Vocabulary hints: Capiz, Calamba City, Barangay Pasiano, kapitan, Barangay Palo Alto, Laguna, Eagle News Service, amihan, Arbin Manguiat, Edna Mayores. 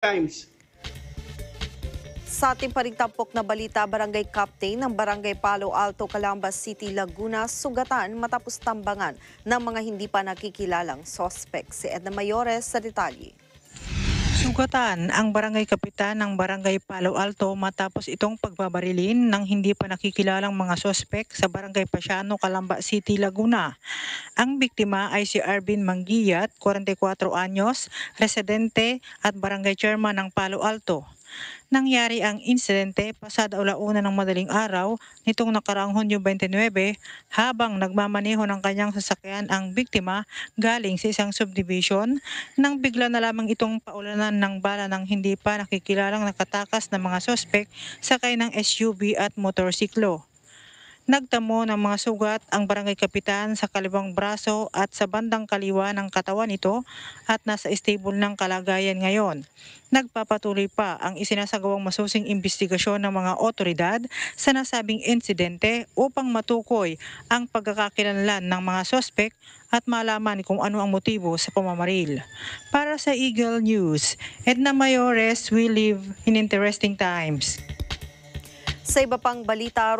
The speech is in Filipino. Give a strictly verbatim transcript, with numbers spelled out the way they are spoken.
times. Sa ating panitampok na balita, barangay captain ng Barangay Palo Alto, Calamba City, Laguna, sugatan matapos tambangan ng mga hindi pa nakikilalang sospek. Si Edna Mayores sa detalye. Sugatan ang barangay kapitan ng Barangay Palo Alto matapos itong pagbabarilin ng hindi pa nakikilalang mga sospek sa Barangay Pasiano, Calamba City, Laguna. Ang biktima ay si Arbin Manguiat, kuwarenta y cuatro anyos, residente at barangay chairman ng Palo Alto. Nangyari ang insidente pasada alauna ng madaling araw nitong nakaraang Hunyo dalawampu't walo habang nagmamaneho ng kanyang sasakyan ang biktima galing sa isang subdivision nang bigla na lamang itong paulanan ng bala ng hindi pa nakikilalang nakatakas na mga sospek sakay ng S U V at motorsiklo. Nagtamo ng mga sugat ang barangay kapitan sa kaliwang braso at sa bandang kaliwa ng katawan nito at nasa stable ng kalagayan ngayon. Nagpapatuloy pa ang isinasagawang masusing imbestigasyon ng mga otoridad sa nasabing insidente upang matukoy ang pagkakakilanlan ng mga sospek at malaman kung ano ang motibo sa pamamaril. Para sa Eagle News, Edna Mayores, we live in interesting times. Sa iba pang balita,